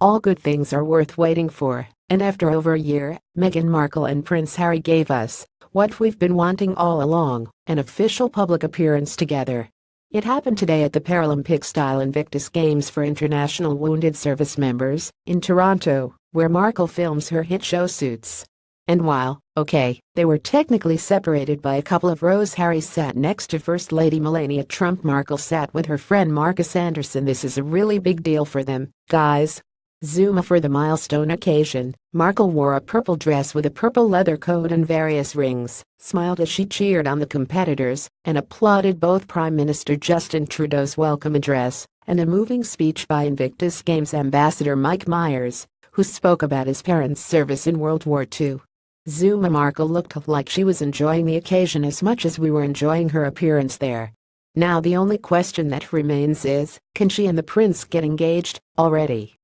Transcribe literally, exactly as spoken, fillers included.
All good things are worth waiting for, and after over a year, Meghan Markle and Prince Harry gave us what we've been wanting all along, an official public appearance together. It happened today at the Paralympic-style Invictus Games for International Wounded Service Members in Toronto, where Markle films her hit show Suits. And while, okay, they were technically separated by a couple of rows, Harry sat next to First Lady Melania Trump. Markle sat with her friend Marcus Anderson. This is a really big deal for them, guys. Zuma for the milestone occasion, Markle wore a purple dress with a purple leather coat and various rings, smiled as she cheered on the competitors, and applauded both Prime Minister Justin Trudeau's welcome address and a moving speech by Invictus Games ambassador Mike Myers, who spoke about his parents' service in World War Two. Zuma Markle looked like she was enjoying the occasion as much as we were enjoying her appearance there. Now the only question that remains is, can she and the prince get engaged already?